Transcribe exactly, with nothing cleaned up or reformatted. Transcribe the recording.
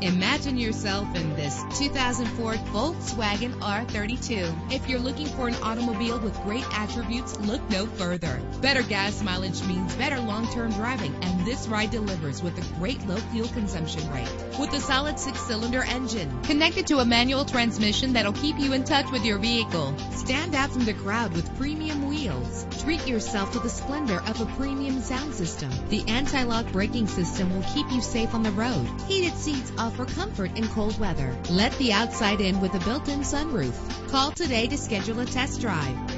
Imagine yourself in this two thousand four Volkswagen R thirty-two. If you're looking for an automobile with great attributes, look no further. Better gas mileage means better long-term driving, and this ride delivers with a great low fuel consumption rate. With a solid six-cylinder engine connected to a manual transmission that'll keep you in touch with your vehicle. Stand out from the crowd with premium wheels. Treat yourself to the splendor of a premium sound system. The anti-lock braking system will keep you safe on the road. Heated seats offer comfort in cold weather. Let the outside in with a built-in sunroof. Call today to schedule a test drive.